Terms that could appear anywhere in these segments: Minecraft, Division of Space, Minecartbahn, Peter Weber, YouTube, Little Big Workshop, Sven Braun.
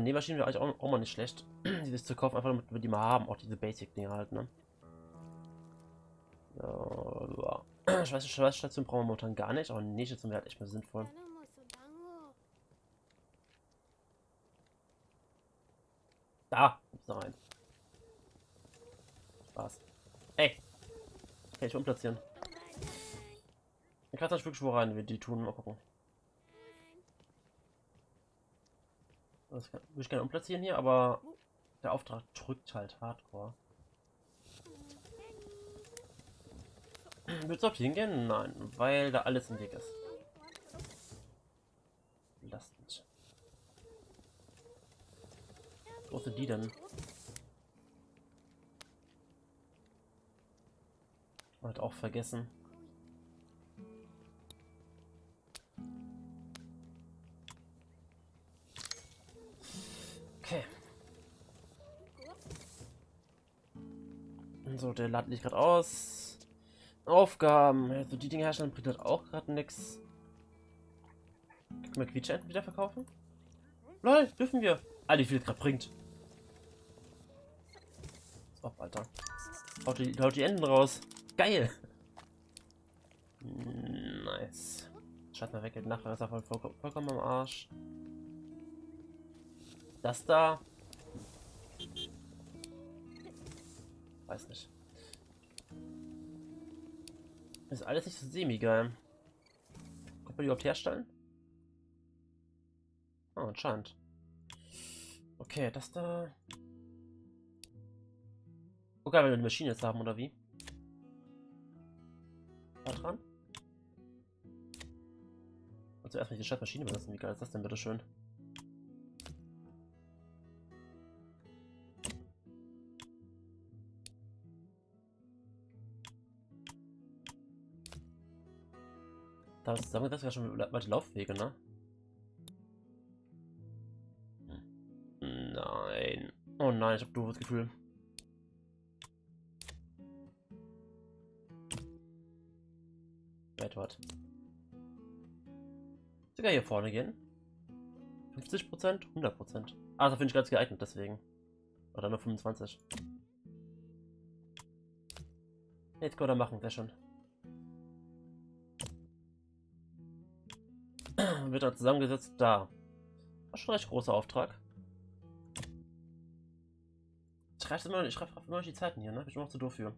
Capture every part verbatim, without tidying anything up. eine Nähmaschine wäre eigentlich auch, auch mal nicht schlecht. Dieses zu kaufen, einfach damit wir die mal haben. Auch diese Basic-Dinger halt, ne? Ja, ja. Ich weiß nicht, Schweißstation brauchen wir momentan gar nicht, aber eine Nähstation wäre halt echt mal sinnvoll. Da! Nein. Spaß. Ey! Kann ich umplatzieren. Ich kann das wirklich wo rein, wie die tun. Mal gucken. Das kann, würde ich gerne umplatzieren hier, aber der Auftrag drückt halt hardcore. Willst du auf die hingehen? Nein, weil da alles im Weg ist. Belastend. Wo sind die denn? Hat auch vergessen. Okay. So, der laden ich gerade aus. Aufgaben. Also die Dinge herstellen bringt halt auch gerade nichts. Können wir Quietscheenten wieder verkaufen? Lol, dürfen wir. Alter, wie viel das gerade bringt. So, Alter. Haut die, haut die Enden raus. Geil! Nice. Schalt mal weg, geht nachher, ist er voll, voll, vollkommen am Arsch. Das da. Weiß nicht. Ist alles nicht so semi-geil. Kommt man die überhaupt herstellen? Oh, anscheinend. Okay, das da. Okay, wenn wir die Maschine jetzt haben, oder wie? Dran. Und zuerst mal die Schaltmaschine benutzen. Wie geil ist das denn, bitteschön? Da haben wir zusammengesetzt, wir schon weite Laufwege, ne? Nein. Oh nein, ich hab doofes Gefühl. Hat. Sogar hier vorne gehen. fünfzig Prozent, hundert Prozent. Ah, da finde ich ganz geeignet, deswegen. Oder nur fünfundzwanzig. Jetzt können wir da machen, wäre schon. Wird da zusammengesetzt, da. War schon ein recht großer Auftrag. Ich schreibe immer, ich schreibe immer noch die Zeiten hier, ne? Bin ich immer noch zu doof für.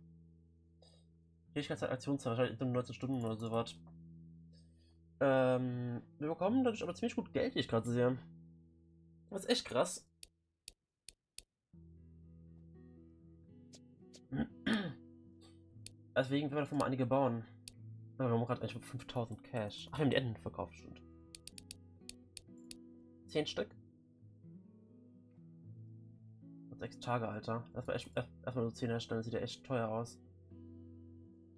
Fähigkeitszeit, Aktionszeit, wahrscheinlich neunzehn Stunden oder sowas. Ähm, wir bekommen dadurch aber ziemlich gut Geld, wie ich gerade sehe. Das ist echt krass. Deswegen werden wir davon mal einige bauen. Aber wir haben gerade eigentlich fünftausend Cash. Ach, wir haben die Enden verkauft, stimmt. zehn Stück. Und sechs Tage, Alter. Erstmal echt, erst, erstmal so zehn herstellen, das sieht ja echt teuer aus.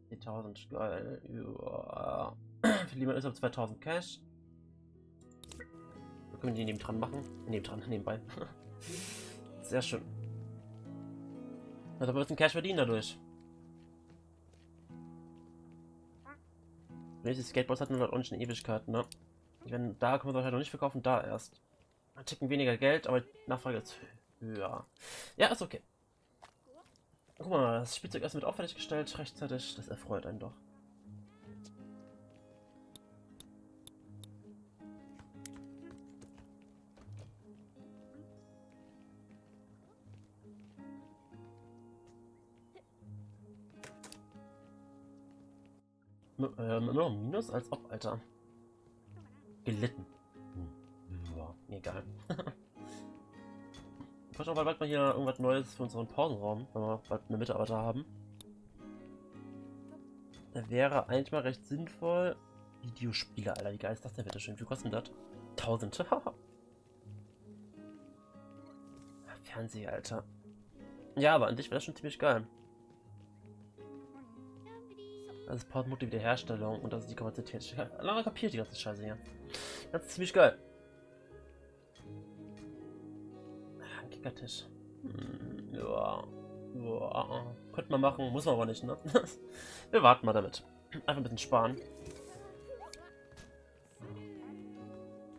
zehntausend, geil. Ja. Verlieren wir uns auf zweitausend Cash. Wir können die nebendran machen. Nebendran, nebenbei. Sehr schön. Also wir müssen Cash verdienen dadurch. Nächstes Skateboard hatten wir auch nicht in Ewigkeiten, ne? Wenn, da können wir es halt noch nicht verkaufen, da erst. Ein Ticken weniger Geld, aber die Nachfrage ist höher. Ja, ist okay. Guck mal, das Spielzeug erst mit auffällig gestellt, rechtzeitig, das erfreut einen doch. M ähm, immer noch Minus als ob, Alter. Gelitten. Hm. Boah, egal. Ich hoffe, bald mal hier irgendwas Neues für unseren Pausenraum, wenn wir bald eine Mitarbeiter haben. Da wäre eigentlich mal recht sinnvoll. Videospiele, Alter, wie geil ist das denn bitte schön? Wie kostet das? Tausend. Fernseher, Alter. Ja, aber an dich wäre das schon ziemlich geil. Das ist Portmut die Wiederherstellung und das ist die Kapazität. Lange kapiert die ganze Scheiße hier. Das ist ziemlich geil. Tisch. Hm, ja, ja. Könnte man machen, muss man aber nicht, ne? Wir warten mal damit. Einfach ein bisschen sparen. Ich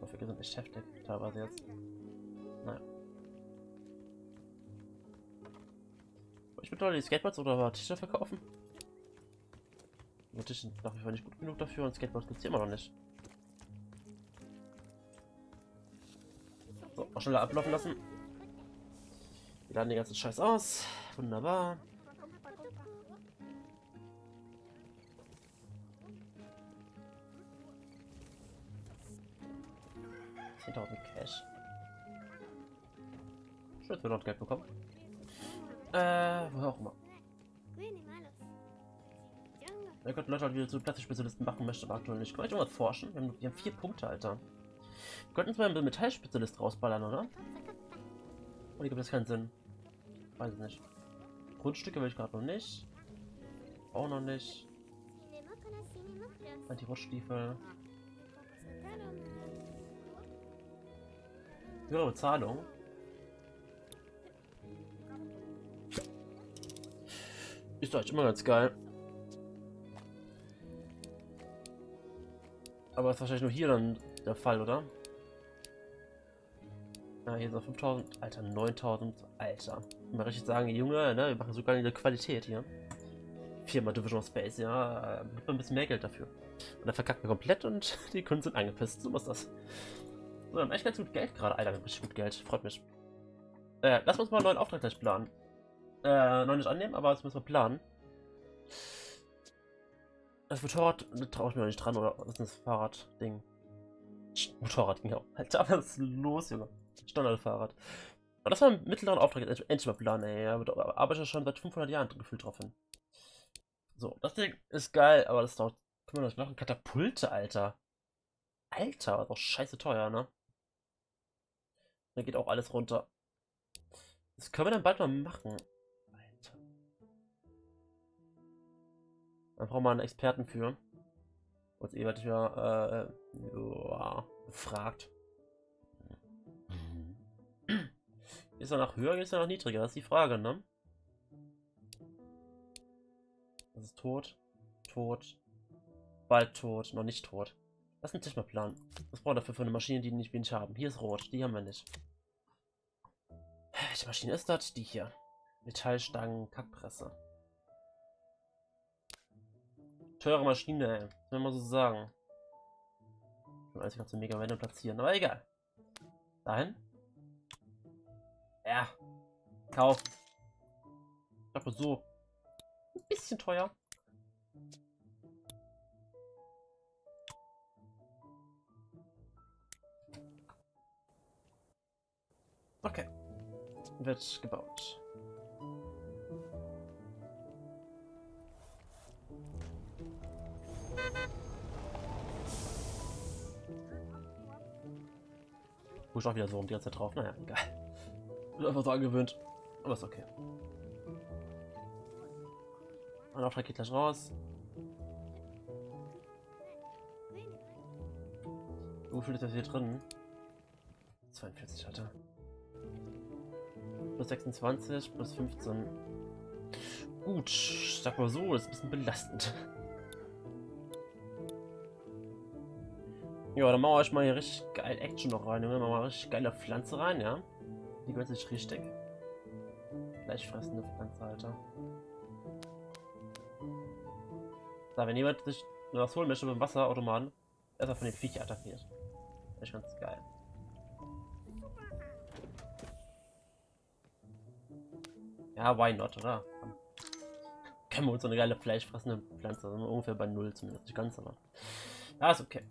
hoffe, wir sind echt heftig teilweise jetzt. Naja. Ich würde doch die Skateboards oder Tische verkaufen. Nur Tische nach wie vor nicht gut genug dafür und Skateboards gibt es hier immer noch nicht. So, auch schneller ablaufen lassen. Wir laden den ganzen Scheiß aus. Wunderbar. zehntausend Cash. Schön, dass wir dort Geld bekommen. Äh, woher auch immer. Wir könnten Leute halt wieder zu Plastikspezialisten machen, möchte aber aktuell nicht. Können wir mal forschen? Wir haben, wir haben vier Punkte, Alter. Wir könnten uns mal einen Metallspezialist rausballern, oder? Oh, hier gibt es keinen Sinn. Weiß ich nicht. Grundstücke will ich gerade noch nicht. Auch noch nicht. Anti-Rutschstiefel. Höhere Bezahlung. Ist doch immer ganz geil. Aber ist wahrscheinlich nur hier dann der Fall, oder? Ja, hier sind noch fünftausend, Alter, neuntausend, Alter. Mal richtig sagen, Junge, ne, wir machen sogar eine Qualität hier. Firma Division of Space, ja, gibt man ein bisschen mehr Geld dafür. Und dann verkackt wir komplett und die Kunden sind angepisst, so muss das. So, wir haben echt ganz gut Geld gerade, Alter, wir haben richtig gut Geld, freut mich. Äh, lass uns mal einen neuen Auftrag gleich planen. Äh, noch nicht annehmen, aber das müssen wir planen. Das Motorrad, da traue ich mir noch nicht dran, oder was ist das Fahrradding? Motorrad, genau. Alter, was ist los, Junge? Standardfahrrad. Aber das war ein mittleren Auftrag, endlich mal planen, ey. Ja, da arbeite ich schon seit fünfhundert Jahren gefühlt drauf hin. So, das Ding ist geil, aber das dauert. Können wir das machen? Katapulte, Alter. Alter, ist auch scheiße teuer, ne? Da geht auch alles runter. Das können wir dann bald mal machen. Alter. Dann brauchen wir einen Experten für. Uns eh werde ich ja, äh, joa, gefragt. Ist er noch höher oder ist er noch niedriger? Das ist die Frage, ne? Das ist tot, tot, bald tot, noch nicht tot. Lass uns nicht mal planen. Was braucht dafür für eine Maschine, die nicht wenig haben? Hier ist rot, die haben wir nicht. Welche Maschine ist das? Die hier. Metallstangen, Kackpresse. Teure Maschine, ey. Wenn man so sagen. Ich weiß, ich kann so mega random platzieren, aber egal. Dahin. Ja, kaufen. Ich glaube so. Ein bisschen teuer. Okay. Wird gebaut. Wo ich auch wieder so um die ganze Zeit drauf. Naja, egal. Bin einfach so angewöhnt. Aber ist okay. Ein Auftrag geht gleich raus. Wo viel ist das hier drin? zweiundvierzig, Alter. Plus sechsundzwanzig, plus fünfzehn. Gut, sag mal so, das ist ein bisschen belastend. Ja, dann machen wir euch mal hier richtig geil Action noch rein. Dann machen wir mal richtig geile Pflanze rein, ja? Die gehört sich richtig. Fleischfressende Pflanze, Alter. Da, wenn jemand sich was holen möchte mit dem Wasserautomaten, erstmal von den Viecher attackiert. Das ist ganz geil. Ja, why not, oder? Können wir uns so eine geile fleischfressende Pflanze, sind wir ungefähr bei null zumindest, nicht ganz, aber. Ja, ist okay.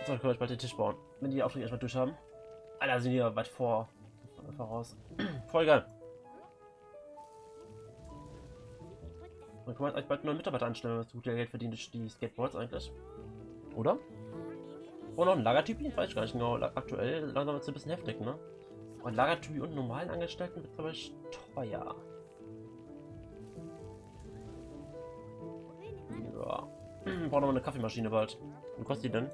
So, können wir euch bald den Tisch bauen, wenn die, die Aufträge erstmal durch haben. Alter, sind hier weit vor, voraus. Voll geil. Dann können wir jetzt bald neue Mitarbeiter anstellen, wenn wir so gut Geld verdienen durch die Skateboards eigentlich. Oder? Oh, noch ein Lagertyp? Ich weiß gar nicht genau. Aktuell langsam wird es ein bisschen heftig, ne? Und Lagertyp und normalen Angestellten wird aber teuer. Ja. Wir brauchen noch eine Kaffeemaschine bald. Was kostet die denn?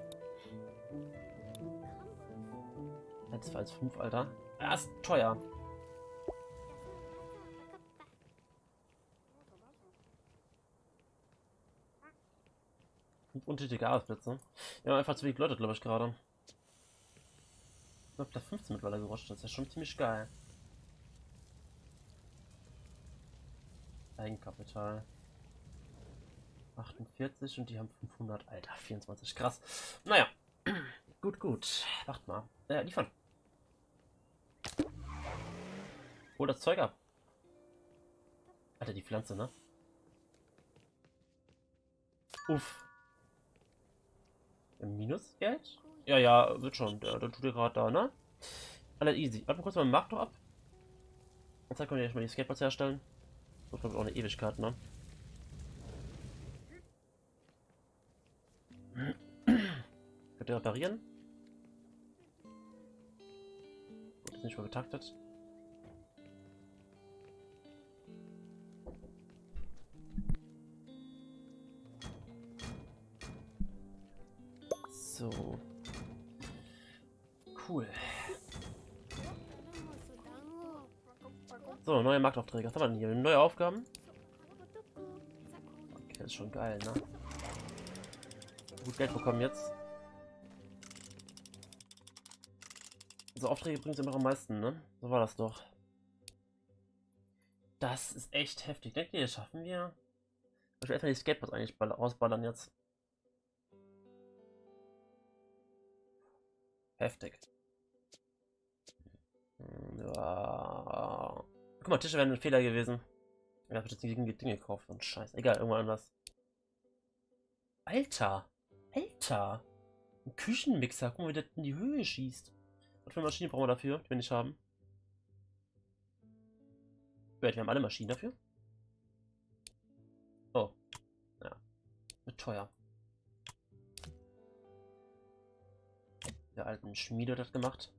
eins Komma fünf, Alter. Ja, ist teuer. Untätige Arbeitsplätze. Wir haben einfach zu wenig Leute, glaube ich, gerade. Ich glaube, Platz fünfzehn mittlerweile gerutscht. Das ist ja schon ziemlich geil. Eigenkapital achtundvierzig und die haben fünfhundert. Alter, vierundzwanzig. Krass. Naja. Gut, gut. Warte mal. Äh, liefern. Hol das Zeug ab. Alter, die Pflanze, ne? Uff. Minusgeld? Ja, ja, wird schon. Der, der tut ihr gerade da, ne? Alles easy. Warte mal kurz mal den Markt noch ab. Jetzt können wir erstmal die Skateboards herstellen. Das kommt auch eine Ewigkeit, ne? Könnt ihr reparieren? Gut, ist nicht mal getaktet. So. Cool. So, neue Marktaufträge. Was haben wir denn hier? Neue Aufgaben? Okay, das ist schon geil, ne? Gut Geld bekommen jetzt. So, Aufträge bringt es immer am meisten, ne? So war das doch. Das ist echt heftig. Denkt ihr, das schaffen wir? Ich will erstmal die Skateboards eigentlich rausballern jetzt. Heftig. Ja. Guck mal, Tische wären ein Fehler gewesen. Ich habe jetzt die Dinge gekauft und Scheiß. Egal, irgendwann anders. Alter! Alter! Ein Küchenmixer. Guck mal, wie der in die Höhe schießt. Was für eine Maschine brauchen wir dafür, die wir nicht haben? Wait, wir haben alle Maschinen dafür? Oh. Ja. Wird teuer. Der alten Schmiede hat das gemacht.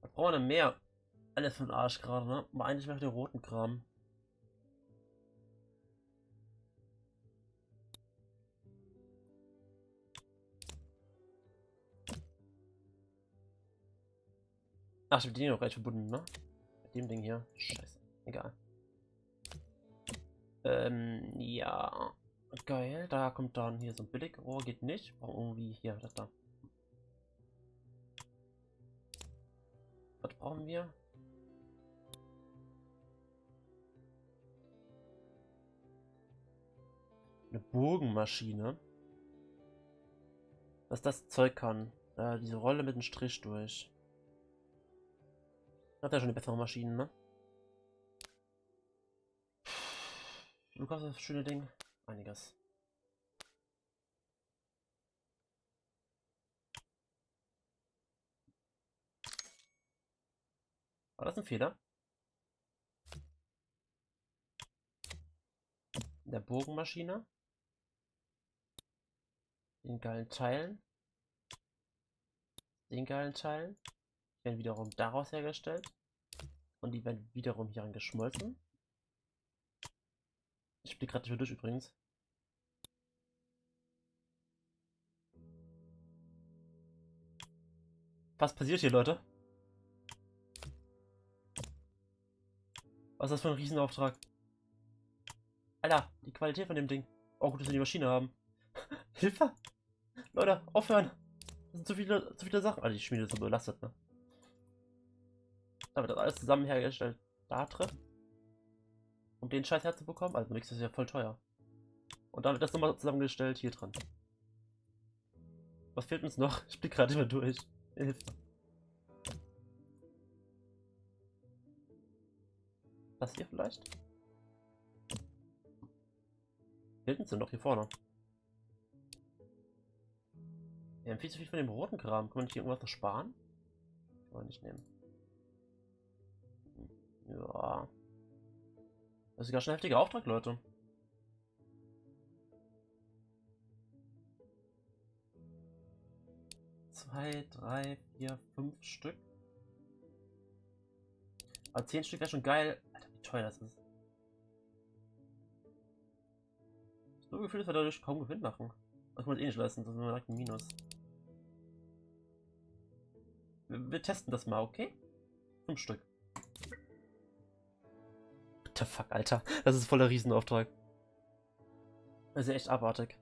Was brauchen wir denn mehr? Alles für den Arsch gerade, ne? Aber eigentlich möchte ich den roten Kram. Ach, ich hab die noch gleich verbunden, ne? Mit dem Ding hier. Scheiße. Egal. Ähm, ja. Geil. Da kommt dann hier so ein Billigrohr. Geht nicht. Brauchen irgendwie hier. Das da. Was brauchen wir? Eine Bogenmaschine. Was das Zeug kann. Äh, diese Rolle mit dem Strich durch. Hat ja schon eine bessere Maschine, ne? Du kaufst das schöne Ding. Einiges. War das ein Fehler? In der Bogenmaschine. Den geilen Teilen. Den geilen Teilen. Die werden wiederum daraus hergestellt. Und die werden wiederum hieran geschmolzen. Ich blicke gerade nicht mehr durch übrigens. Was passiert hier, Leute? Was ist das für ein Riesenauftrag? Alter, die Qualität von dem Ding. Oh, gut, dass wir die Maschine haben. Hilfe! Leute, aufhören! Das sind zu viele, zu viele Sachen. Alter, die Schmiede ist so belastet, ne? Da wird das alles zusammen hergestellt. Da drin. Um den Scheiß herzubekommen. Also nix, ist ja voll teuer. Und dann wird das nochmal zusammengestellt. Hier dran. Was fehlt uns noch? Ich blick gerade immer durch. Hilfe. Das hier vielleicht? Fehlt uns denn noch hier vorne? Wir haben viel zu viel von dem roten Kram. Kann man nicht hier irgendwas noch sparen? Kann man nicht nehmen. Ja. Das ist gar schon ein heftiger Auftrag, Leute. Zwei, drei, vier, fünf Stück. Aber zehn Stück wäre schon geil. Alter, wie teuer das ist. So gefühlt, dass wir dadurch kaum Gewinn machen. Das kann man eh nicht leisten, das ist nur direkt ein Minus. Wir, wir testen das mal, okay? Fünf Stück. What the fuck, Alter. Das ist voller Riesenauftrag. Das ist ja echt abartig.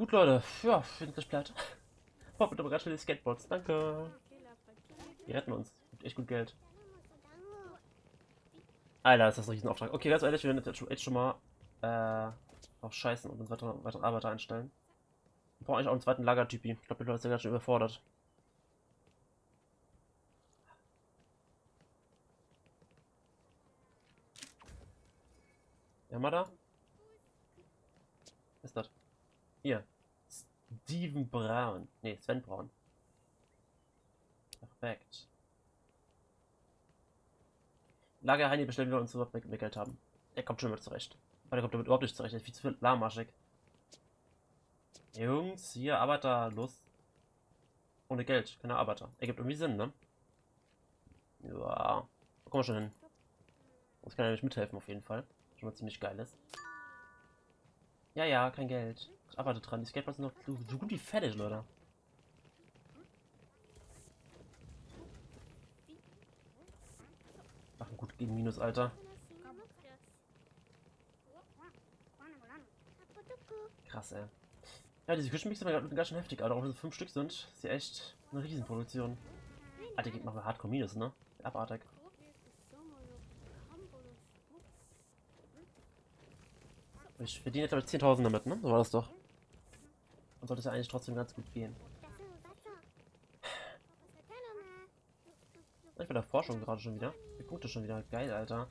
Gut, Leute. Ja, wir sind gesperrt. Bob, mit aber ganz schnell die Skateboards. Danke. Die retten uns. Gibt echt gut Geld. Alter, ist das ein Riesenauftrag. Okay, ganz ehrlich, wir werden jetzt echt schon mal äh, auch scheißen und uns weitere, weitere Arbeiter einstellen. Wir brauchen eigentlich auch einen zweiten Lagertypi. Ich glaube, die Leute sind ganz schön überfordert. Ja, mal da. Was ist das? Hier. Steven Braun. Ne, Sven Braun. Perfekt. Lagerheini bestellen wir uns überhaupt mehr Geld haben. Er kommt schon mit zurecht. Aber er kommt damit überhaupt nicht zurecht. Er ist viel zu viel lahmarschig. Jungs, hier, Arbeiter, los. Ohne Geld, keine Arbeiter. Er gibt irgendwie Sinn, ne? Ja. Da kommen wir schon hin. Das kann ja nicht mithelfen, auf jeden Fall. Schon mal ziemlich geil ist. Ja, ja, kein Geld. Ich arbeite dran. Die Skateboards sind noch so, so gut wie fertig, Leute. Machen gut gegen Minus, Alter. Krass, ey. Ja, diese Küchenmixer sind ganz schön heftig, Alter. Auch wenn es fünf Stück sind, ist hier echt eine Riesenproduktion. Alter, geht mal Hardcore Minus, ne? Abartig. Ich verdiene jetzt aber zehntausend damit, ne? So war das doch. Und sollte es ja eigentlich trotzdem ganz gut gehen. Ich bin der Forschung gerade schon wieder. Die Punkte schon wieder. Geil, Alter.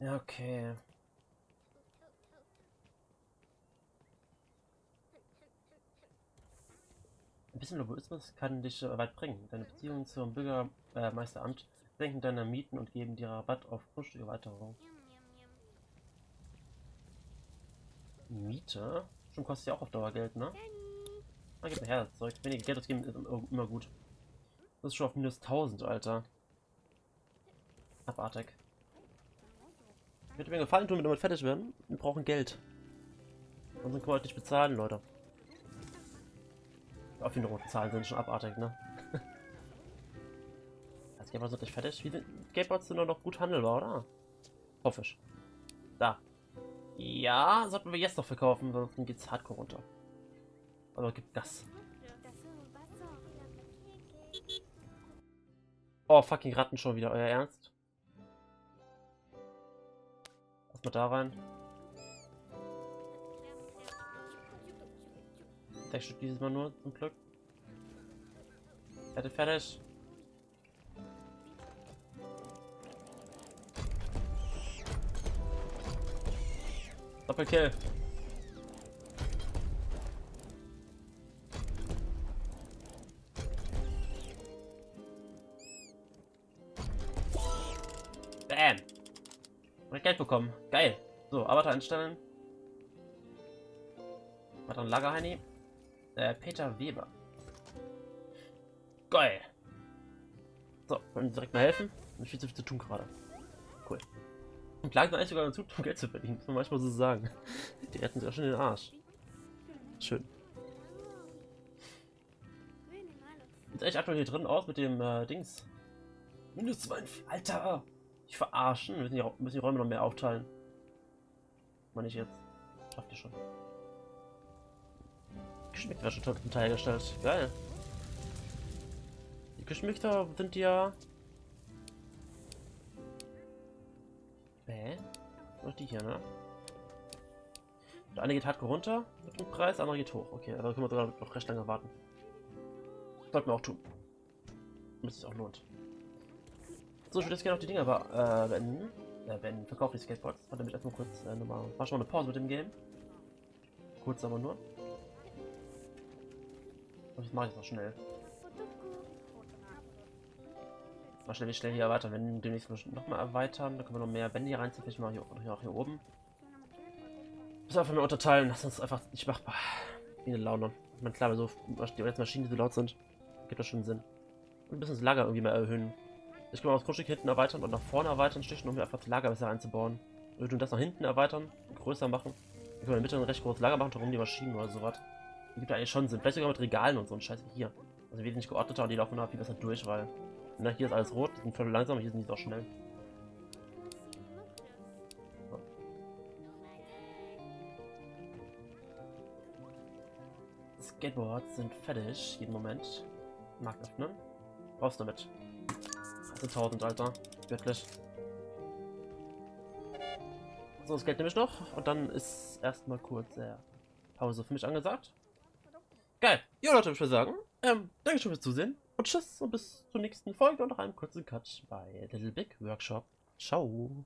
Ja, okay. Ein bisschen Loboismus kann dich weit bringen. Deine Beziehungen zum Bürgermeisteramt äh, senken deine Mieten und geben dir Rabatt auf kunstige Erweiterung. Miete? Schon kostet ja auch auf Dauer Geld, ne? Ah, gib mir her das Zeug. Weniger Geld ausgeben ist immer gut. Das ist schon auf minus tausend, Alter. Abartig. Ich würde mir gefallen tun, wenn wir damit fertig werden. Wir brauchen Geld. Und dann können wir euch nicht bezahlen, Leute. Auf jeden Fall roten Zahlen sind schon abartig, ne? Das Skateboard sind nicht fertig. Wie sind Skateboards sind doch noch gut handelbar, oder? Hoffe ich. Da. Ja, sollten wir jetzt noch verkaufen, sonst geht's hardcore runter. Aber gibt das. Oh, fucking Ratten schon wieder, euer Ernst? Erstmal da rein. Sechs Stück dieses Mal nur, zum Glück. Fertig, fertig. Doppelkill. Bam. Und Geld bekommen. Geil. So, Avatar einstellen. Warte, ein Lagerheini. Äh, Peter Weber. Geil. So, können wir direkt mal helfen? Nicht viel zu viel zu tun gerade. Cool. Und klagen sind eigentlich sogar dazu, um Geld zu verdienen. Muss man manchmal so sagen. Die retten sich auch schon den Arsch. Schön. Sieht echt aktuell hier drin aus mit dem äh, Dings. Minus zwölf. Alter. Ich verarschen. Wir müssen die, müssen die Räume noch mehr aufteilen. Meine ich jetzt. Schafft ihr schon. Küchenmixer schon zum Teil gestellt. Geil. Die Küchenmixer sind ja. Hä? Noch die hier, ne? Der eine geht hardcore runter mit dem Preis, der andere geht hoch. Okay, aber da können wir sogar noch recht lange warten. Sollten wir auch tun. Müsste es auch lohnt. So, ich würde jetzt gerne noch die Dinger äh, beenden. Ja, beenden. Verkauf die Skateboards. Warte, damit erstmal kurz äh, nochmal. War schon mal eine Pause mit dem Game. Kurz aber nur. Und das mache ich jetzt noch schnell. Mal schnell, schnell hier erweitern. Wenn demnächst noch mal erweitern, dann können wir noch mehr Wände hier reinziehen. Vielleicht mal hier, hier auch hier oben. Muss einfach mehr unterteilen. Das ist einfach nicht machbar. Wie eine Laune. Ich meine, klar, so die letzten Maschinen, die so laut sind, gibt das schon Sinn. Und ein bisschen das Lager irgendwie mehr erhöhen. Ich kann mal das Grundstück hinten erweitern und nach vorne erweitern, schlicht, um hier einfach das Lager besser einzubauen. Wir tun das nach hinten erweitern, größer machen. Wir können in der Mitte ein recht großes Lager machen, darum die Maschinen oder sowas. Das gibt eigentlich schon Sinn. Vielleicht sogar mit Regalen und so ein Scheiß wie hier. Also wesentlich geordneter und die laufen da viel besser durch, weil. Na, hier ist alles rot, die sind voll langsam, hier sind die auch schnell. Skateboards sind fertig. Jeden Moment. Markt öffnen. Raus damit. Also tausend, Alter. Wirklich. So, das Geld nehme ich noch. Und dann ist erstmal kurz äh, Pause für mich angesagt. Geil. Ja, Leute, würde ich mal sagen. Ähm, danke schon fürs Zusehen. Und tschüss und bis zur nächsten Folge und noch einem kurzen Cut bei Little Big Workshop. Ciao.